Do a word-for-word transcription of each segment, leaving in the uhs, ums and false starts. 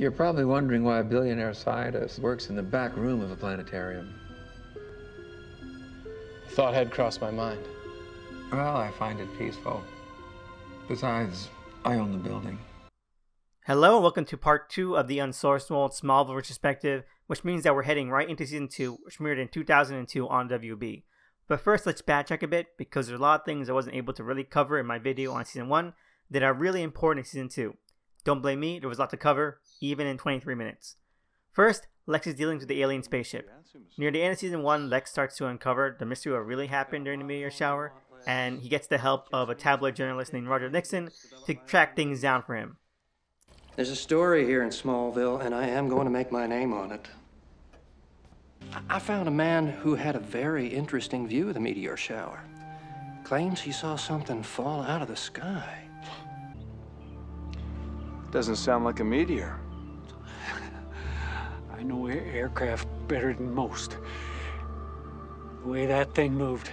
You're probably wondering why a billionaire scientist works in the back room of a planetarium. A thought had crossed my mind. Well, I find it peaceful. Besides, I own the building. Hello and welcome to part two of the Unsourced Wall Smallville Retrospective, which means that we're heading right into season two, which premiered in two thousand two on W B. But first, let's backtrack a bit, because there's a lot of things I wasn't able to really cover in my video on season one that are really important in season two. Don't blame me, there was a lot to cover, even in twenty-three minutes. First, Lex is dealing with the alien spaceship. Near the end of season one, Lex starts to uncover the mystery of what really happened during the meteor shower, and he gets the help of a tabloid journalist named Roger Nixon to track things down for him. There's a story here in Smallville, and I am going to make my name on it. I found a man who had a very interesting view of the meteor shower. Claims he saw something fall out of the sky. Doesn't sound like a meteor. I know aircraft better than most. The way that thing moved,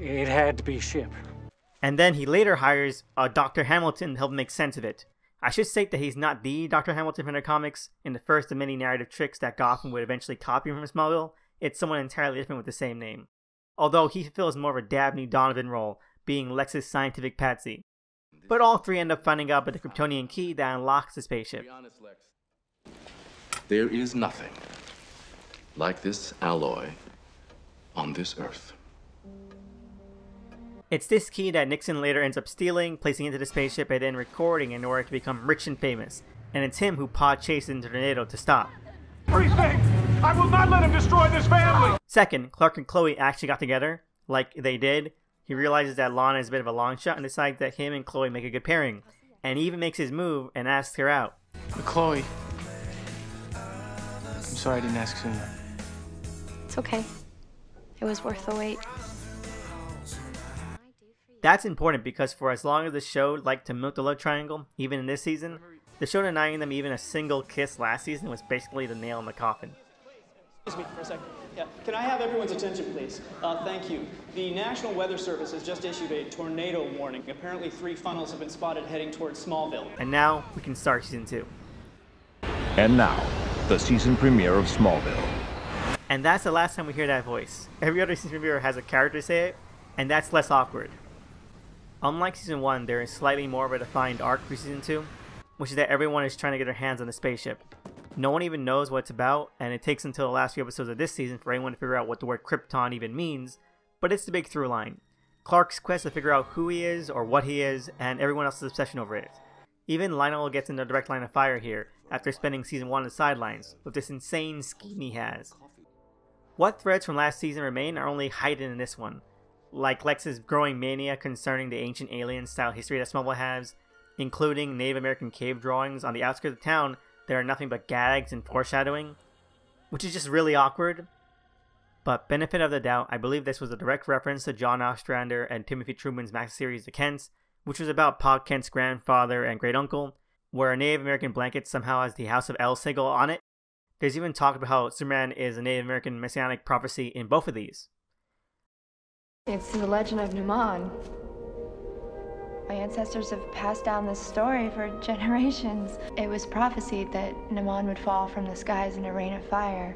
it had to be ship. And then he later hires uh, Doctor Hamilton to help make sense of it. I should state that he's not the Doctor Hamilton from the comics in the first of many narrative tricks that Gotham would eventually copy from Smallville. It's someone entirely different with the same name. Although he fulfills more of a Dabney Donovan role, being Lex's scientific patsy. But all three end up finding out about the Kryptonian key that unlocks the spaceship. There is nothing like this alloy on this Earth. It's this key that Nixon later ends up stealing, placing into the spaceship, and then recording in order to become rich and famous. And it's him who Pa chases into the tornado to stop. Prefect! I will not let him destroy this family! Second, Clark and Chloe actually got together, like they did. He realizes that Lana is a bit of a long shot and decides that him and Chloe make a good pairing. And he even makes his move and asks her out. But Chloe, I'm sorry I didn't ask sooner. It's okay. It was worth the wait. That's important because for as long as the show liked to milk the love triangle, even in this season, the show denying them even a single kiss last season was basically the nail in the coffin. Excuse me for a second. Yeah. Can I have everyone's attention, please? Uh, thank you. The National Weather Service has just issued a tornado warning. Apparently three funnels have been spotted heading towards Smallville. And now, we can start season two. And now, the season premiere of Smallville. And that's the last time we hear that voice. Every other season premiere has a character say it, and that's less awkward. Unlike season one, there is slightly more of a defined arc for season two, which is that everyone is trying to get their hands on the spaceship. No one even knows what it's about, and it takes until the last few episodes of this season for anyone to figure out what the word Krypton even means, but it's the big through line. Clark's quest to figure out who he is or what he is, and everyone else's obsession over it. Even Lionel gets in the direct line of fire here, after spending season one on the sidelines, with this insane scheme he has. What threads from last season remain are only heightened in this one, like Lex's growing mania concerning the ancient alien-style history that Smallville has, including Native American cave drawings on the outskirts of town. There are nothing but gags and foreshadowing, which is just really awkward. But benefit of the doubt, I believe this was a direct reference to John Ostrander and Timothy Truman's max series The Kents, which was about Pa Kent's grandfather and great-uncle, where a Native American blanket somehow has the House of El Sigil on it. There's even talk about how Superman is a Native American messianic prophecy in both of these. It's the legend of Naman. My ancestors have passed down this story for generations. It was prophesied that Naman would fall from the skies in a rain of fire.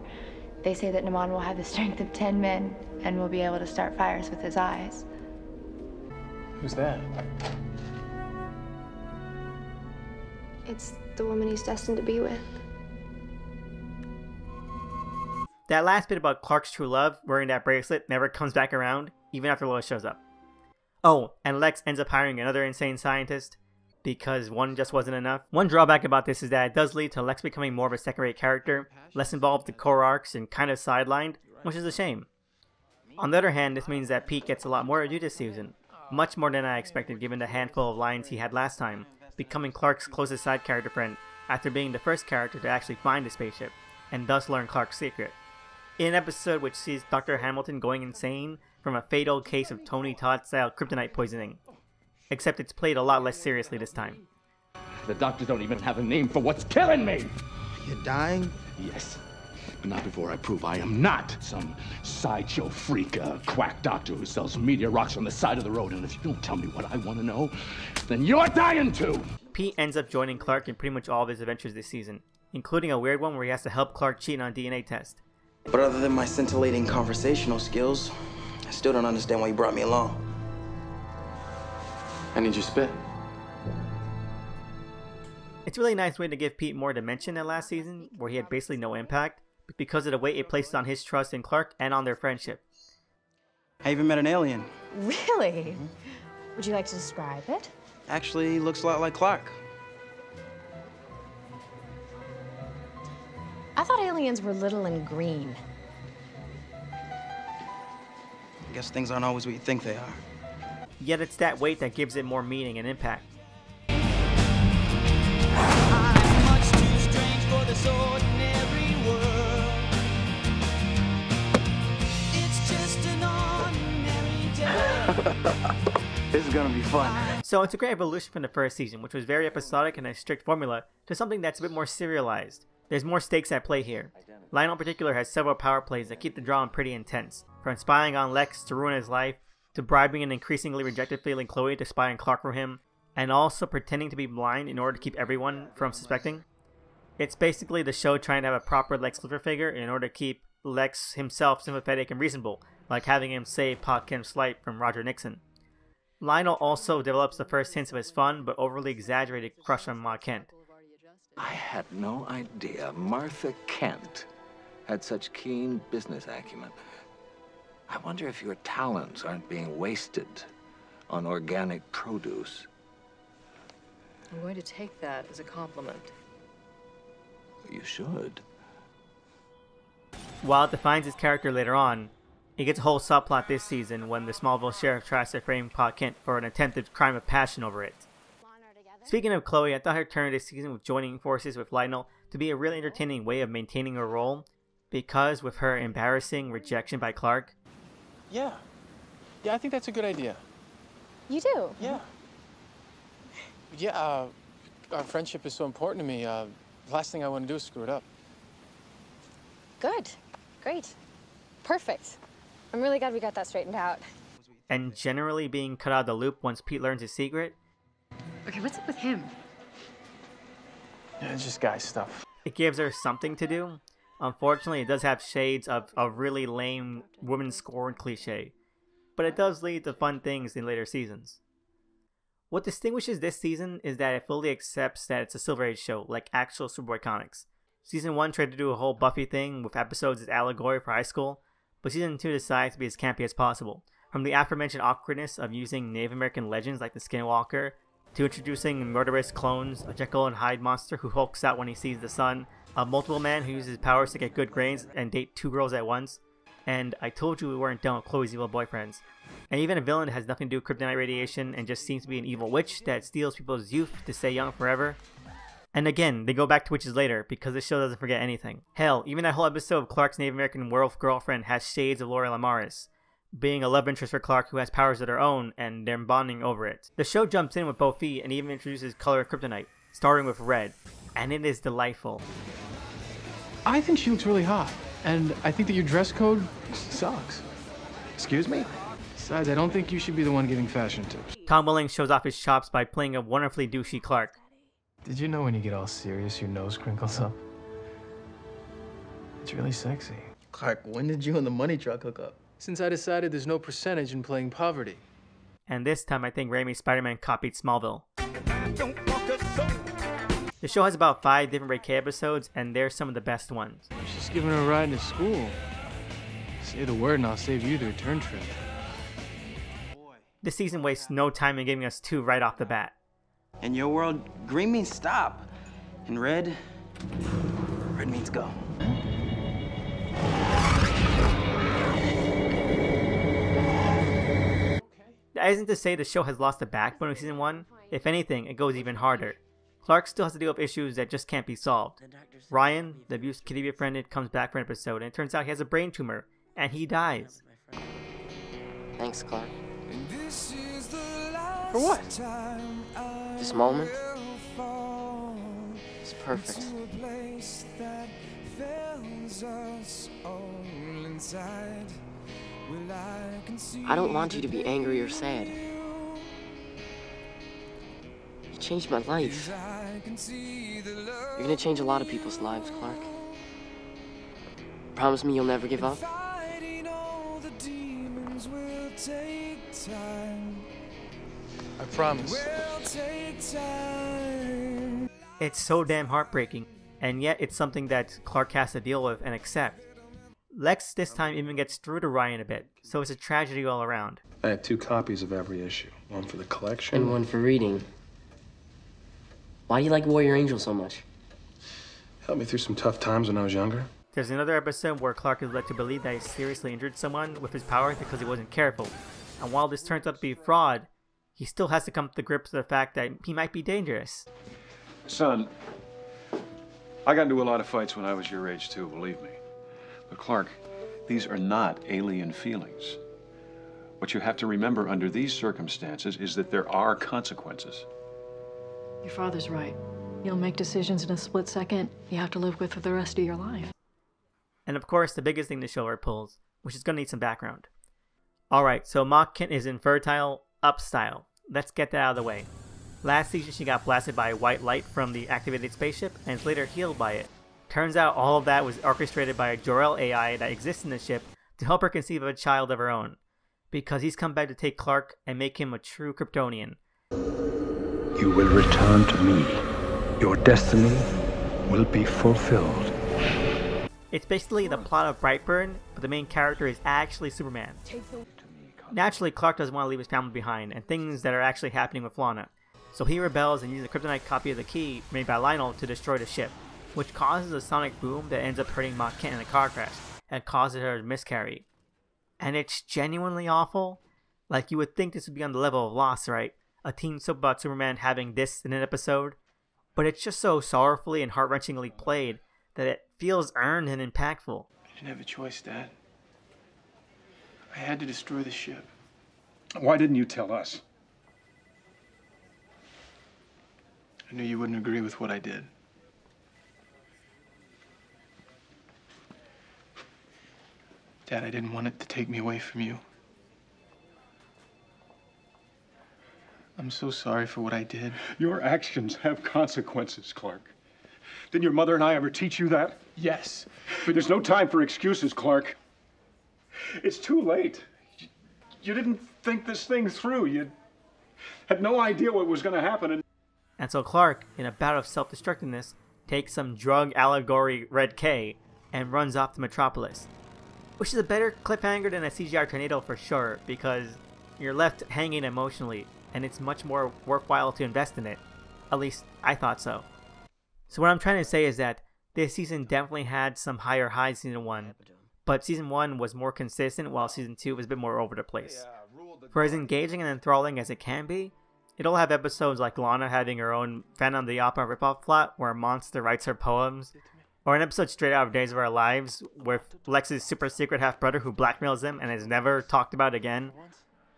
They say that Naman will have the strength of ten men and will be able to start fires with his eyes. Who's that? It's the woman he's destined to be with. That last bit about Clark's true love wearing that bracelet never comes back around, even after Lois shows up. Oh, and Lex ends up hiring another insane scientist, because one just wasn't enough. One drawback about this is that it does lead to Lex becoming more of a second-rate character, less involved in core arcs and kind of sidelined, which is a shame. On the other hand, this means that Pete gets a lot more to do this season, much more than I expected given the handful of lines he had last time, becoming Clark's closest side character friend after being the first character to actually find the spaceship, and thus learn Clark's secret. In an episode which sees Doctor Hamilton going insane from a fatal case of Tony Todd-style kryptonite poisoning. Except it's played a lot less seriously this time. The doctors don't even have a name for what's killing me! You're dying? Yes, but not before I prove I am not some sideshow freak, uh, quack doctor who sells meteor rocks on the side of the road, and if you don't tell me what I want to know, then you're dying too! Pete ends up joining Clark in pretty much all of his adventures this season, including a weird one where he has to help Clark cheat on a D N A test. But other than my scintillating conversational skills, I still don't understand why you brought me along. I need your spit. It's a really nice way to give Pete more dimension than last season, where he had basically no impact, because of the weight it places on his trust in Clark and on their friendship. I even met an alien. Really? Mm-hmm. Would you like to describe it? Actually, looks a lot like Clark. I thought aliens were little and green. I guess things aren't always what you think they are. Yet it's that weight that gives it more meaning and impact. I'm much too strange for this ordinary world. It's just an ordinary day. This is gonna be fun. So it's a great evolution from the first season, which was very episodic and a strict formula, to something that's a bit more serialized. There's more stakes at play here. Lionel in particular has several power plays that keep the drama pretty intense, from spying on Lex to ruin his life, to bribing an increasingly rejected feeling Chloe to spy on Clark for him, and also pretending to be blind in order to keep everyone from suspecting. It's basically the show trying to have a proper Lex Luthor figure in order to keep Lex himself sympathetic and reasonable, like having him save Pa Kem's life from Roger Nixon. Lionel also develops the first hints of his fun but overly exaggerated crush on Ma Kent. I had no idea Martha Kent had such keen business acumen. I wonder if your talents aren't being wasted on organic produce. I'm going to take that as a compliment. You should. While it defines his character later on, it gets a whole subplot this season when the Smallville sheriff tries to frame Pa Kent for an attempted crime of passion over it. Speaking of Chloe, I thought her turn this season with joining forces with Lionel to be a really entertaining way of maintaining her role, because with her embarrassing rejection by Clark. Yeah. Yeah, I think that's a good idea. You do? Yeah. Yeah, uh, our friendship is so important to me. Uh, the last thing I want to do is screw it up. Good. Great. Perfect. I'm really glad we got that straightened out. And generally being cut out of the loop once Pete learns his secret. Okay, what's up with him? Yeah, it's just guy stuff. It gives her something to do. Unfortunately, it does have shades of a really lame woman scorn cliche, but it does lead to fun things in later seasons. What distinguishes this season is that it fully accepts that it's a Silver Age show, like actual Superboy comics. Season one tried to do a whole Buffy thing with episodes as allegory for high school, but Season two decided to be as campy as possible, from the aforementioned awkwardness of using Native American legends like the Skinwalker, to introducing murderous clones, a Jekyll and Hyde monster who hulks out when he sees the sun, a multiple man who uses powers to get good grades and date two girls at once, and I told you we weren't done with Chloe's evil boyfriends, and even a villain that has nothing to do with kryptonite radiation and just seems to be an evil witch that steals people's youth to stay young forever. And again, they go back to witches later because this show doesn't forget anything. Hell, even that whole episode of Clark's Native American werewolf girlfriend has shades of Laura Lamaris, being a love interest for Clark who has powers of their own, and they're bonding over it. The show jumps in with both feet and even introduces color of kryptonite, starting with red, and it is delightful. I think she looks really hot, and I think that your dress code sucks. Excuse me? Besides, I don't think you should be the one giving fashion tips. Tom Welling shows off his chops by playing a wonderfully douchey Clark. Did you know when you get all serious, your nose crinkles up? It's really sexy. Clark, when did you and the money truck hook up? Since I decided there's no percentage in playing poverty. And this time I think Raimi's Spider-Man copied Smallville. The show has about five different Red K episodes, and they're some of the best ones. I'm just giving her a ride to school. Say the word and I'll save you the return trip. This season wastes no time in giving us two right off the bat. In your world, green means stop, and red, red means go. That isn't to say the show has lost the backbone of Season one, if anything, it goes even harder. Clark still has to deal with issues that just can't be solved. Ryan, the abused kid he befriended, comes back for an episode, and it turns out he has a brain tumor, and he dies. Thanks, Clark. For what? This moment? It's perfect. I don't want you to be angry or sad. You changed my life. You're gonna change a lot of people's lives, Clark. Promise me you'll never give up? I promise. It's so damn heartbreaking, and yet it's something that Clark has to deal with and accept. Lex this time even gets through to Ryan a bit, so it's a tragedy all around. I have two copies of every issue, one for the collection and one for reading. Why do you like Warrior Angel so much? Helped me through some tough times when I was younger. There's another episode where Clark is led to believe that he seriously injured someone with his power because he wasn't careful, and while this turns out to be fraud, he still has to come to grips with the fact that he might be dangerous. Son, I got into a lot of fights when I was your age too, believe me. But Clark, these are not alien feelings. What you have to remember under these circumstances is that there are consequences. Your father's right. You'll make decisions in a split second you have to live with for the rest of your life. And of course, the biggest thing the show pulls, which is going to need some background. Alright, so Ma Kent is in fertile up style. Let's get that out of the way. Last season, she got blasted by a white light from the activated spaceship and is later healed by it. Turns out all of that was orchestrated by a Jor-El A I that exists in the ship to help her conceive of a child of her own, because he's come back to take Clark and make him a true Kryptonian. You will return to me. Your destiny will be fulfilled. It's basically the plot of Brightburn, but the main character is actually Superman. Naturally, Clark doesn't want to leave his family behind and things that are actually happening with Lana, so he rebels and uses a kryptonite copy of the key made by Lionel to destroy the ship, which causes a sonic boom that ends up hurting Ma Kent in a car crash and causes her to miscarry. And it's genuinely awful. Like, you would think this would be on the level of Lost, right? A teen soap about Superman having this in an episode. But it's just so sorrowfully and heart-wrenchingly played that it feels earned and impactful. I didn't have a choice, Dad. I had to destroy the ship. Why didn't you tell us? I knew you wouldn't agree with what I did. Dad, I didn't want it to take me away from you. I'm so sorry for what I did. Your actions have consequences, Clark. Didn't your mother and I ever teach you that? Yes. But there's no time for excuses, Clark. It's too late. You, you didn't think this thing through. You had no idea what was going to happen. And, and so Clark, in a bout of self-destructiveness, takes some drug allegory Red K and runs off to Metropolis. Which is a better cliffhanger than a C G I tornado for sure, because you're left hanging emotionally, and it's much more worthwhile to invest in it. At least, I thought so. So what I'm trying to say is that this season definitely had some higher highs than season one, but season one was more consistent while season two was a bit more over the place. For as engaging and enthralling as it can be, it'll have episodes like Lana having her own Phantom of the Opera ripoff plot where a monster writes her poems, or an episode straight out of Days of Our Lives with Lex's super secret half-brother who blackmails him and is never talked about again.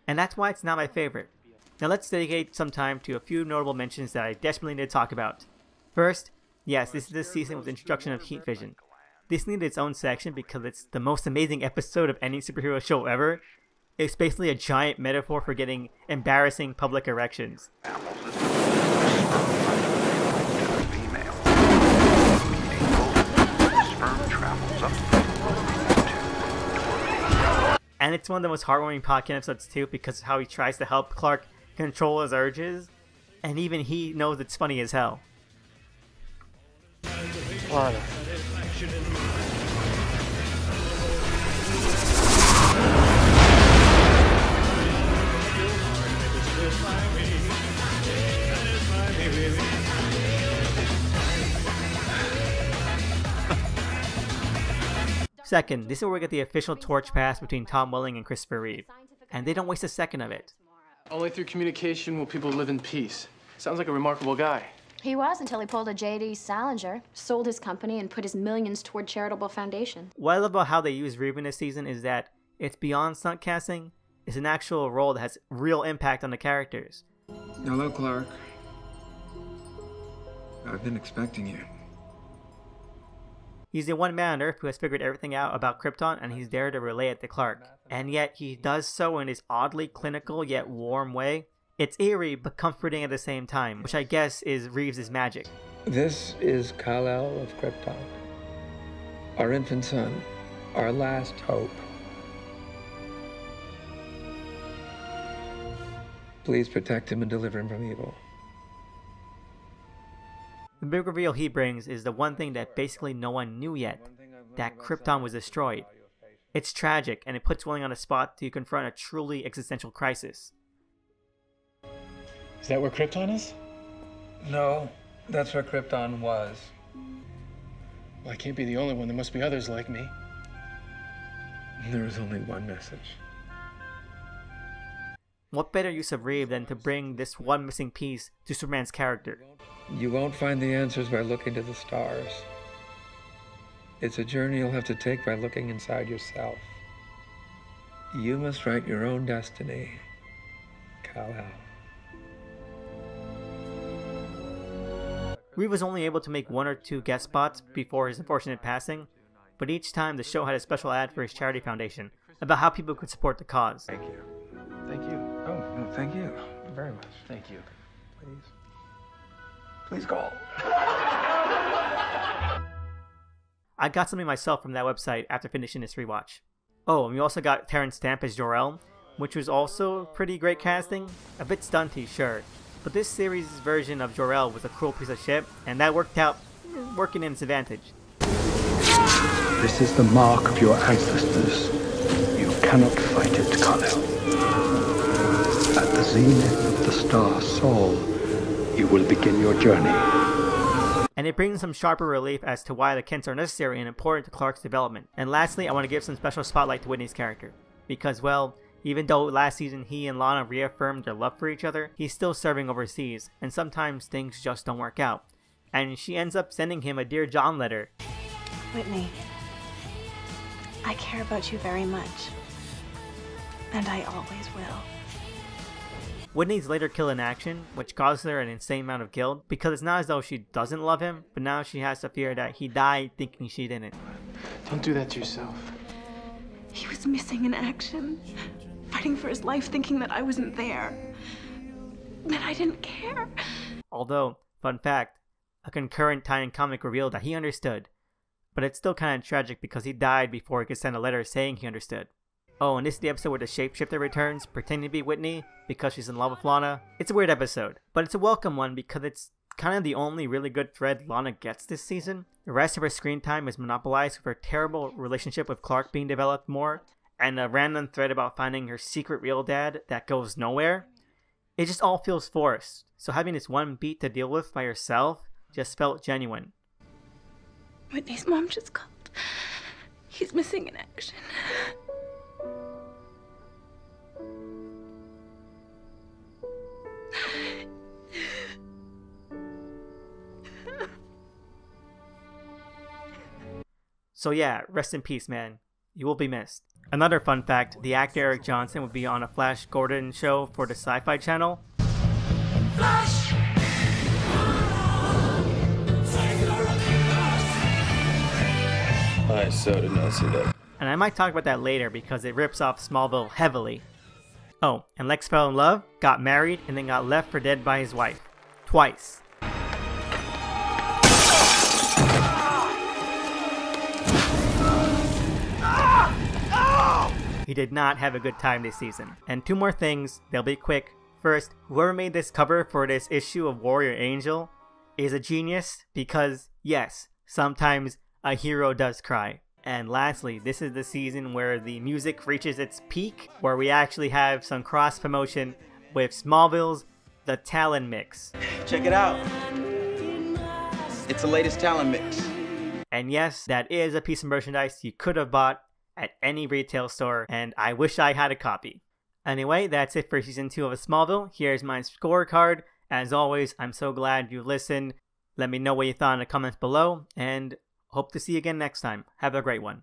And that's why it's not my favorite. Now let's dedicate some time to a few notable mentions that I desperately need to talk about. First, yes, this is the season with the introduction of Heat Vision. This needed its own section because it's the most amazing episode of any superhero show ever. It's basically a giant metaphor for getting embarrassing public erections. And it's one of the most heartwarming podcast episodes too, because of how he tries to help Clark control his urges, and even he knows it's funny as hell. Lana. Second, this is where we get the official torch pass between Tom Welling and Christopher Reeve, and they don't waste a second of it. Only through communication will people live in peace. Sounds like a remarkable guy. He was until he pulled a J D Salinger, sold his company, and put his millions toward charitable foundation. What I love about how they use Reeve in this season is that it's beyond stunt casting. It's an actual role that has real impact on the characters. Hello, Clark. I've been expecting you. He's the one man on Earth who has figured everything out about Krypton, and he's there to relay it to Clark. And yet he does so in his oddly clinical yet warm way. It's eerie but comforting at the same time, which I guess is Reeves' magic. This is Kal-El of Krypton, our infant son, our last hope. Please protect him and deliver him from evil. The big reveal he brings is the one thing that basically no one knew yet, that Krypton was destroyed. It's tragic, and it puts Welling on a spot to confront a truly existential crisis. Is that where Krypton is? No, that's where Krypton was. Well, I can't be the only one. There must be others like me. There is only one message. What better use of Reeve than to bring this one missing piece to Superman's character? You won't find the answers by looking to the stars. It's a journey you'll have to take by looking inside yourself. You must write your own destiny, Kal-El. Reeve was only able to make one or two guest spots before his unfortunate passing, but each time the show had a special ad for his charity foundation about how people could support the cause. Thank you. Thank you. Oh, no, thank you very much. Thank you. Please. Please call. I got something myself from that website after finishing this rewatch. Oh, and we also got Terrence Stamp as Jor-El, which was also pretty great casting. A bit stunty, sure. But this series' version of Jor-El was a cruel piece of shit, and that worked out working in its advantage. This is the mark of your ancestors. You cannot fight it, Kal-El. At the zenith of the star Sol, you will begin your journey. And it brings some sharper relief as to why the Kents are necessary and important to Clark's development. And lastly, I want to give some special spotlight to Whitney's character. Because, well, even though last season he and Lana reaffirmed their love for each other, he's still serving overseas, and sometimes things just don't work out. And she ends up sending him a Dear John letter. Whitney, I care about you very much, and I always will. Whitney's later kill in action, which causes her an insane amount of guilt, because it's not as though she doesn't love him, but now she has to fear that he died thinking she didn't. Don't do that to yourself. He was missing in action. Fighting for his life, thinking that I wasn't there, that I didn't care. Although, fun fact, a concurrent tie-in comic revealed that he understood, but it's still kind of tragic because he died before he could send a letter saying he understood. Oh, and this is the episode where the shapeshifter returns, pretending to be Whitney because she's in love with Lana. It's a weird episode, but it's a welcome one because it's kind of the only really good thread Lana gets this season. The rest of her screen time is monopolized with her terrible relationship with Clark being developed more, and a random thread about finding her secret real dad that goes nowhere. It just all feels forced, so having this one beat to deal with by herself just felt genuine. Whitney's mom just called. He's missing in action. So yeah, rest in peace, man. You will be missed. Another fun fact, the actor Eric Johnson would be on a Flash Gordon show for the Sci-Fi Channel. Flash! I so did not see that. And I might talk about that later because it rips off Smallville heavily. Oh, and Lex fell in love, got married, and then got left for dead by his wife. Twice. He did not have a good time this season. And two more things, they'll be quick. First, whoever made this cover for this issue of Warrior Angel is a genius because, yes, sometimes a hero does cry. And lastly, this is the season where the music reaches its peak, where we actually have some cross promotion with Smallville's The Talon Mix. Check it out. It's the latest Talon Mix. And yes, that is a piece of merchandise you could have bought at any retail store, and I wish I had a copy. Anyway, that's it for season two of Smallville. Here's my scorecard. As always, I'm so glad you listened. Let me know what you thought in the comments below, and hope to see you again next time. Have a great one.